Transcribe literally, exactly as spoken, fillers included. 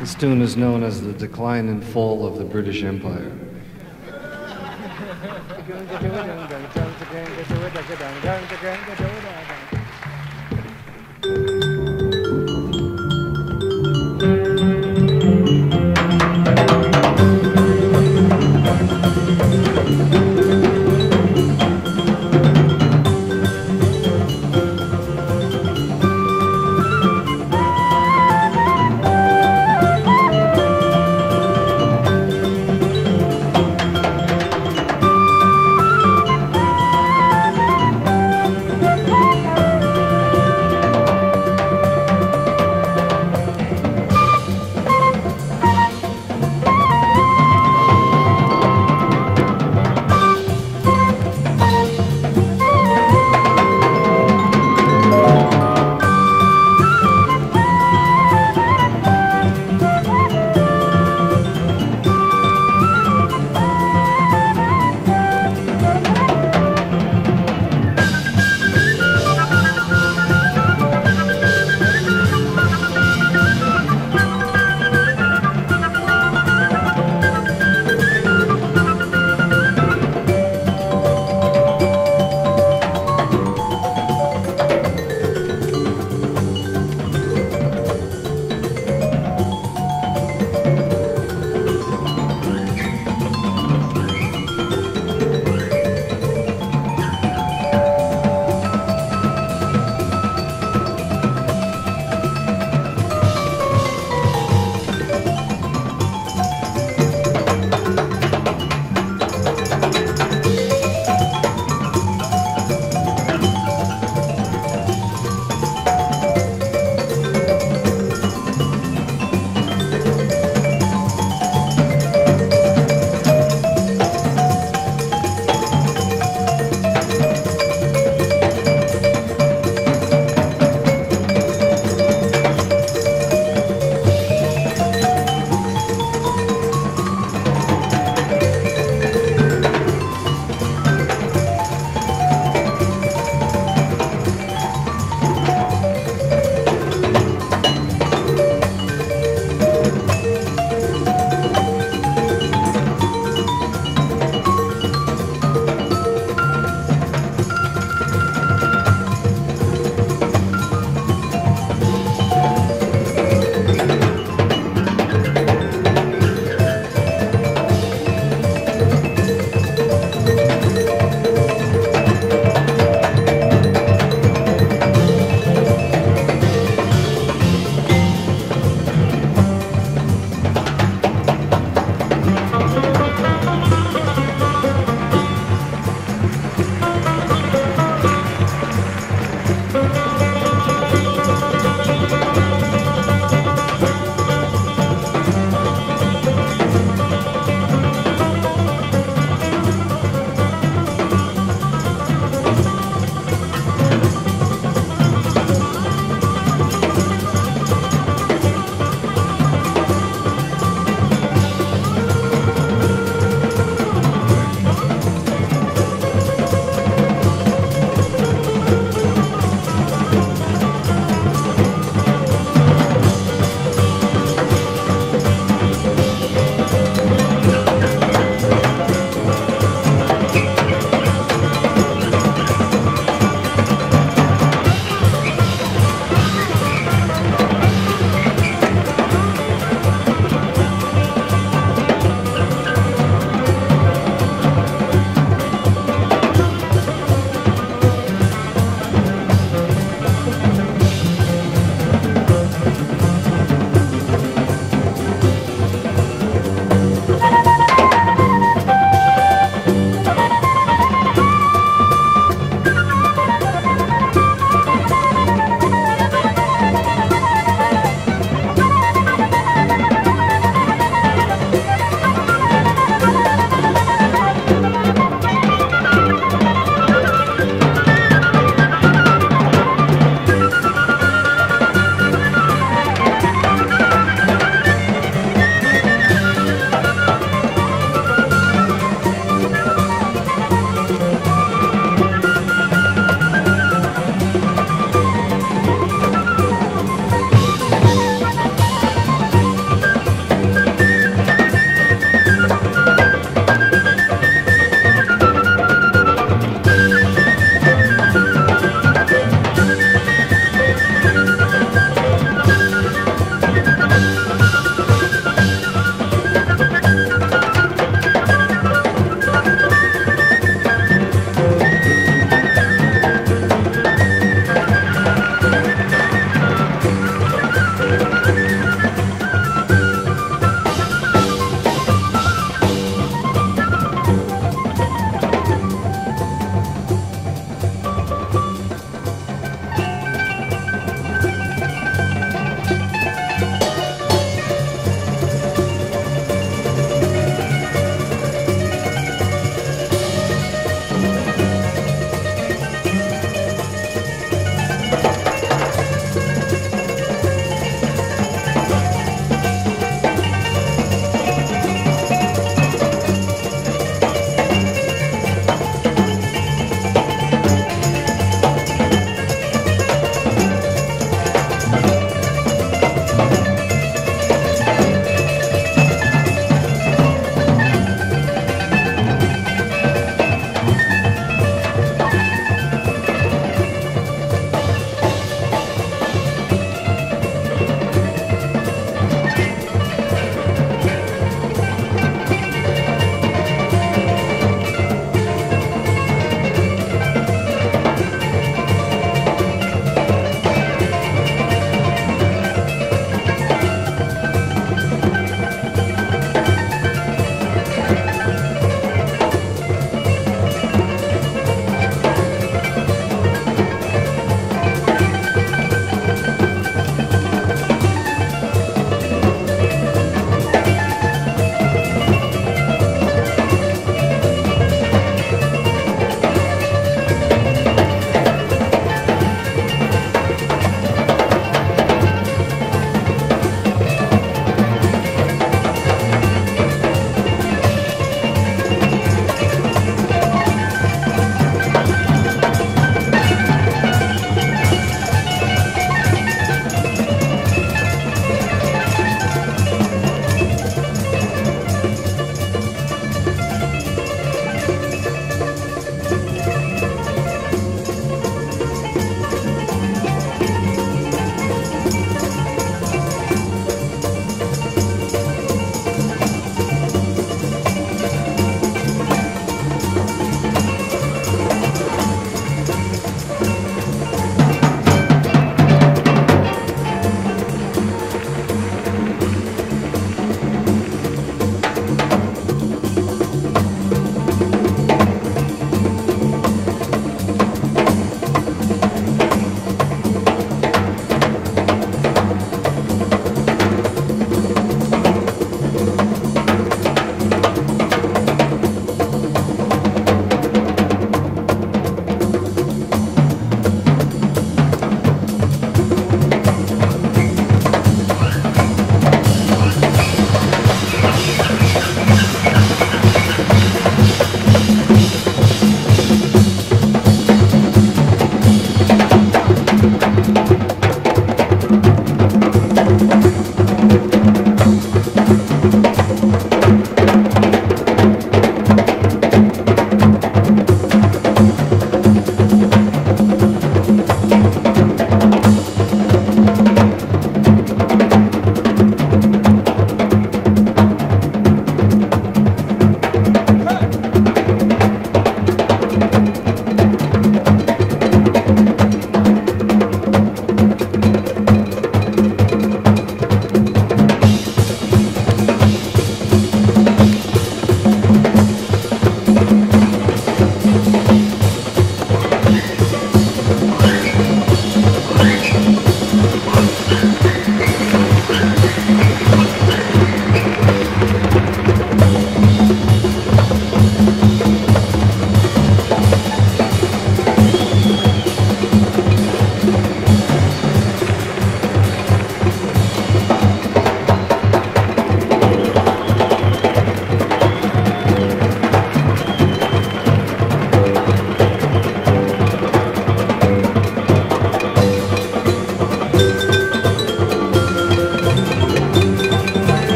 This tune is known as the Decline and Fall of the British Empire.